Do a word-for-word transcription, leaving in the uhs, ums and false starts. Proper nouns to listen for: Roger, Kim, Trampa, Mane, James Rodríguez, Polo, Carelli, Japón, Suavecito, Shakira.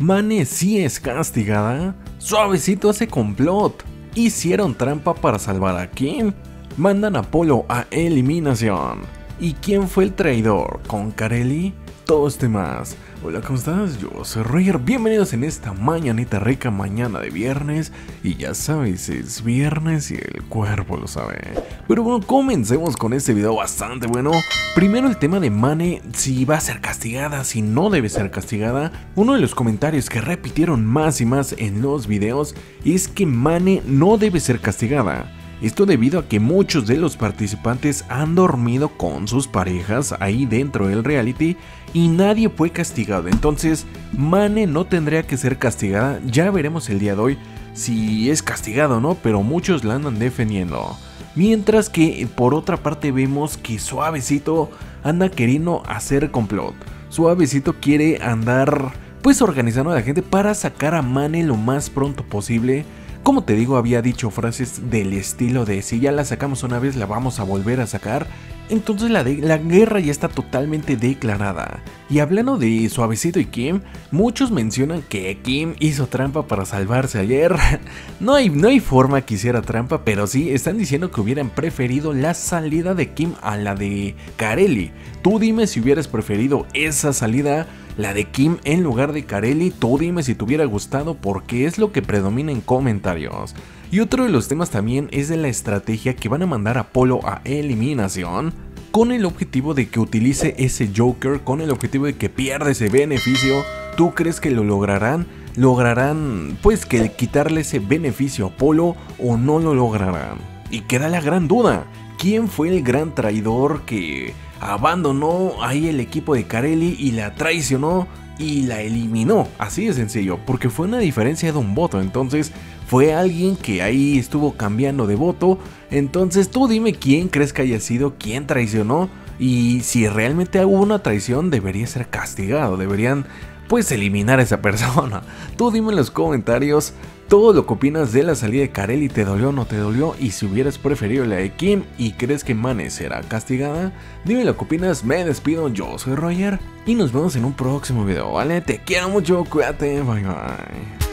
Mane sí es castigada, Suavecito hace complot, hicieron trampa para salvar a Kim, mandan a Polo a eliminación. ¿Y quién fue el traidor? ¿Con Carelli? Todo este más. Hola, ¿cómo estás? Yo soy Roger, bienvenidos en esta mañanita rica, mañana de viernes. Y ya sabes, es viernes y el cuerpo lo sabe. Pero bueno, comencemos con este video bastante bueno. Primero el tema de Mane, si va a ser castigada, si no debe ser castigada. Uno de los comentarios que repitieron más y más en los videos es que Mane no debe ser castigada. Esto debido a que muchos de los participantes han dormido con sus parejas ahí dentro del reality y nadie fue castigado, entonces Mane no tendría que ser castigada. Ya veremos el día de hoy si es castigada o no, pero muchos la andan defendiendo. Mientras que por otra parte vemos que Suavecito anda queriendo hacer complot. Suavecito quiere andar pues organizando a la gente para sacar a Mane lo más pronto posible. Como te digo, había dicho frases del estilo de si ya la sacamos una vez la vamos a volver a sacar. Entonces la, de, la guerra ya está totalmente declarada. Y hablando de Suavecito y Kim, muchos mencionan que Kim hizo trampa para salvarse ayer. No hay, no hay forma que hiciera trampa, pero sí están diciendo que hubieran preferido la salida de Kim a la de Carelli. Tú dime si hubieras preferido esa salida, la de Kim en lugar de Carelli, tú dime si te hubiera gustado, porque es lo que predomina en comentarios. Y otro de los temas también es de la estrategia que van a mandar a Polo a eliminación, con el objetivo de que utilice ese Joker, con el objetivo de que pierda ese beneficio. ¿Tú crees que lo lograrán? ¿Lograrán pues que quitarle ese beneficio a Polo o no lo lograrán? Y queda la gran duda, ¿quién fue el gran traidor que abandonó ahí el equipo de Carelli y la traicionó y la eliminó? Así de sencillo, porque fue una diferencia de un voto, entonces fue alguien que ahí estuvo cambiando de voto. Entonces tú dime quién crees que haya sido, quién traicionó, y si realmente hubo una traición debería ser castigado, deberían pues eliminar a esa persona. Tú dime en los comentarios todo lo que opinas de la salida de Carelli, te dolió o no te dolió, y si hubieras preferido la de Kim y crees que Mane será castigada. Dime lo que opinas, me despido, yo soy Roger y nos vemos en un próximo video, ¿vale? Te quiero mucho, cuídate, bye bye.